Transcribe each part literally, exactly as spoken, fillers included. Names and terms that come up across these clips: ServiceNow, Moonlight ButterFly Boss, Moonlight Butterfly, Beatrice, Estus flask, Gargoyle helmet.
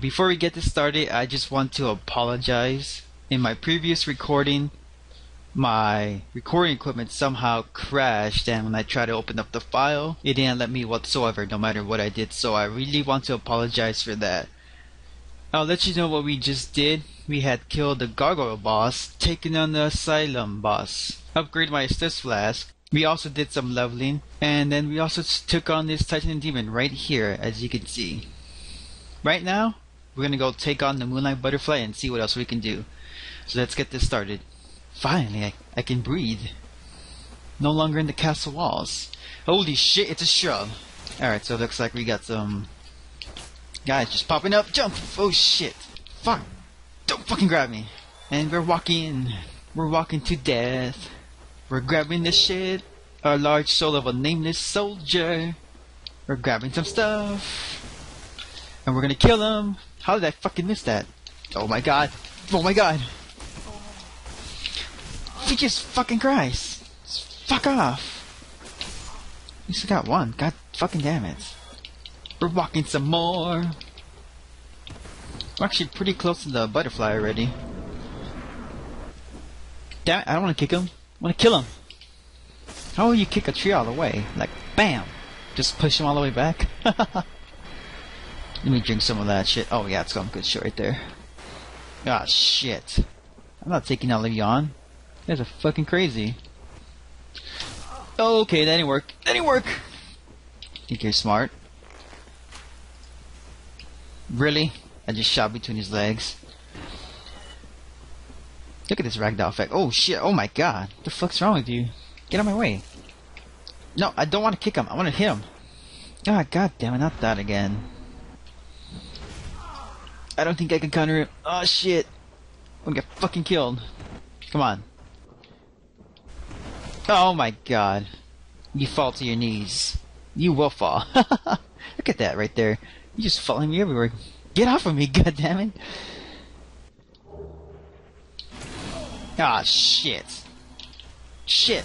Before we get this started, I just want to apologize. In my previous recording, my recording equipment somehow crashed, and when I tried to open up the file, it didn't let me whatsoever, no matter what I did, so I really want to apologize for that. I'll let you know what we just did. We had killed the Gargoyle boss, taken on the Asylum boss, upgraded my Estus flask. We also did some leveling, and then we also took on this Titan Demon right here, as you can see. Right now, we're gonna go take on the Moonlight Butterfly and see what else we can do. So let's get this started. Finally, I, I can breathe. No longer in the castle walls. Holy shit, it's a shrub. Alright, so it looks like we got some guys just popping up. Jump! Oh shit. Fuck. Don't fucking grab me. And we're walking. We're walking to death. We're grabbing this shit. A large soul of a nameless soldier. We're grabbing some stuff. And we're gonna kill him. How did I fucking miss that? Oh my god. Oh my god. We just fucking Christ. Fuck off. We still got one. God fucking damn it. We're walking some more. We're actually pretty close to the butterfly already. Damn it, I don't wanna kick him. I wanna kill him. How will you kick a tree all the way? Like, bam. Just push him all the way back. Let me drink some of that shit. Oh yeah, it's got some good shit right there. Ah shit. I'm not taking all of you on. You guys are fucking crazy. Oh, okay, that didn't work. That didn't work! Think you're smart. Really? I just shot between his legs. Look at this ragdoll effect. Oh shit, oh my god. What the fuck's wrong with you? Get out of my way. No, I don't want to kick him. I want to hit him. Ah, god damn it, not that again. I don't think I can counter him. Oh shit. I'm gonna get fucking killed. Come on. Oh my god. You fall to your knees. You will fall. Look at that right there. You're just following me everywhere. Get off of me, goddammit. Ah shit. Shit.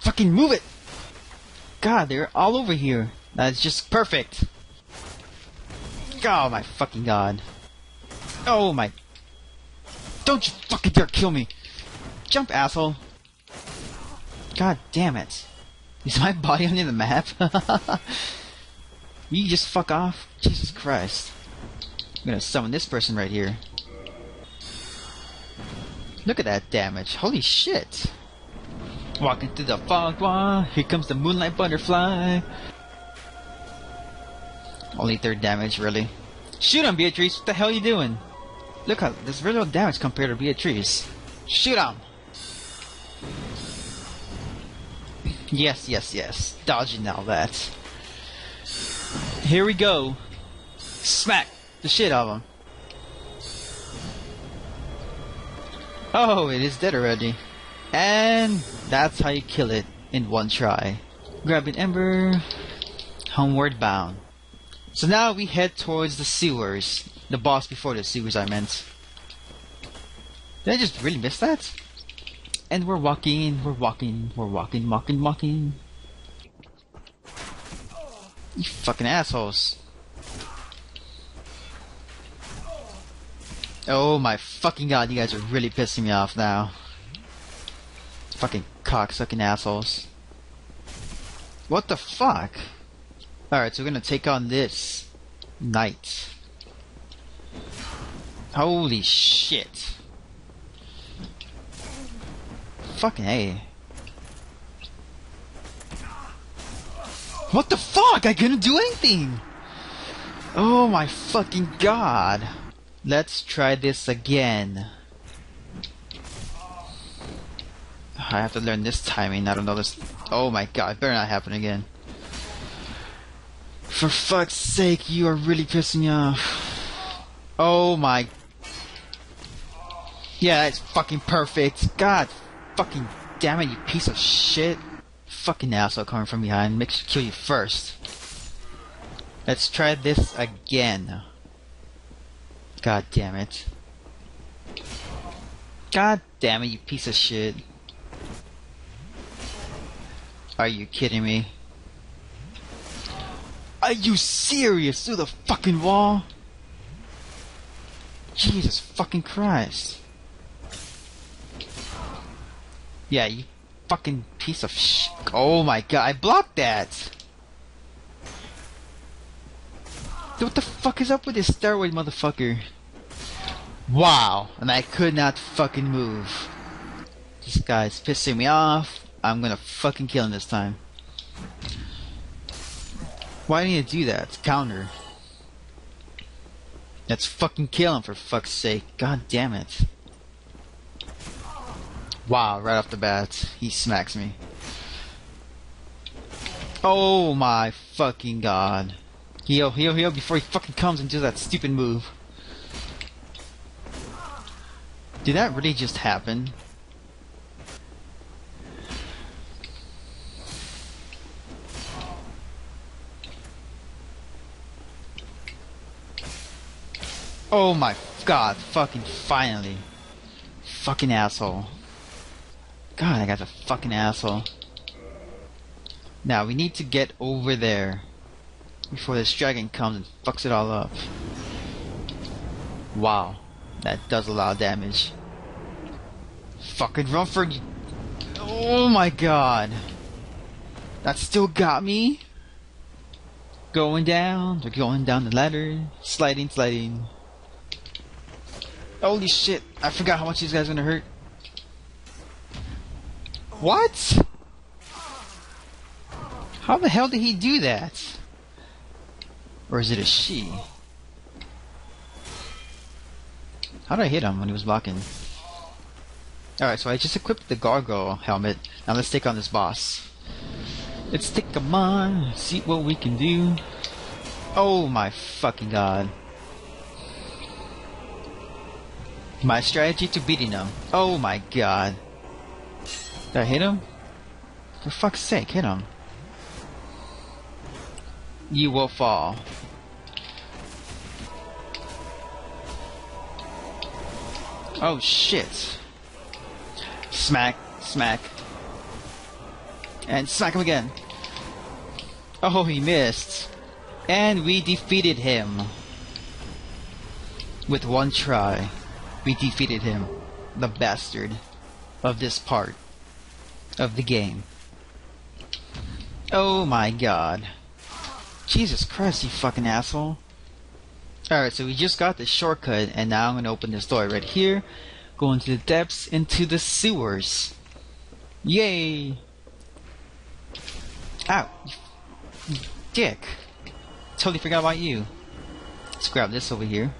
Fucking move it. God, they're all over here. That's just perfect. Oh my fucking god. Oh my. Don't you fucking dare kill me. Jump, asshole. God damn it. Is my body under the map? You just fuck off? Jesus Christ. I'm gonna summon this person right here. Look at that damage. Holy shit. Walking through the fog wall. Here comes the Moonlight Butterfly. Only third damage, really. Shoot him, Beatrice! What the hell are you doing? Look how there's very little damage compared to Beatrice. Shoot him! Yes, yes, yes. Dodging all that. Here we go. Smack the shit out of him. Oh, it is dead already. And that's how you kill it in one try. Grab an ember. Homeward bound. So now we head towards the sewers. The boss before the sewers, I meant. Did I just really miss that? And we're walking, we're walking, we're walking, walking, walking. You fucking assholes. Oh my fucking god, you guys are really pissing me off now. Fucking cocksucking assholes. What the fuck? Alright, so we're gonna take on this knight. Holy shit. Fucking A. What the fuck? I couldn't do anything! Oh my fucking god. Let's try this again. I have to learn this timing. I don't know this. Oh my god, it better not happen again. For fuck's sake, you are really pissing me off. Oh my. Yeah, that's fucking perfect. God fucking damn it, you piece of shit. Fucking asshole coming from behind. Make sure to kill you first. Let's try this again. God damn it. God damn it, you piece of shit. Are you kidding me? Are you serious? Through the fucking wall? Jesus fucking Christ. Yeah, you fucking piece of sh. Oh my god, I blocked that! Dude, what the fuck is up with this steroid motherfucker? Wow, and I could not fucking move. This guy's pissing me off. I'm gonna fucking kill him this time. Why do you need to do that? It's counter. Let's fucking kill him for fuck's sake. God damn it. Wow, right off the bat, he smacks me. Oh my fucking god. Heal, heal, heal before he fucking comes and does that stupid move. Did that really just happen? Oh my god, fucking finally. Fucking asshole. God, I got a fucking asshole. Now, we need to get over there before this dragon comes and fucks it all up. Wow. That does a lot of damage. Fucking run for... Oh my god. That still got me? Going down. They're going down the ladder. Sliding, sliding. Holy shit. I forgot how much these guys are gonna hurt. What? How the hell did he do that? Or is it a she? How did I hit him when he was blocking? Alright, so I just equipped the Gargoyle helmet. Now let's take on this boss. Let's take him on. See what we can do. Oh my fucking god. My strategy to beating him. Oh my god. Did I hit him? For fuck's sake, hit him. You will fall. Oh shit. Smack, smack. And smack him again. Oh, he missed. And we defeated him. With one try. We defeated him, the bastard, of this part of the game. Oh my god. Jesus Christ, you fucking asshole. Alright, so we just got the shortcut, and now I'm gonna open this door right here. Go into the depths, into the sewers. Yay! Ow! You dick! Totally forgot about you. Let's grab this over here.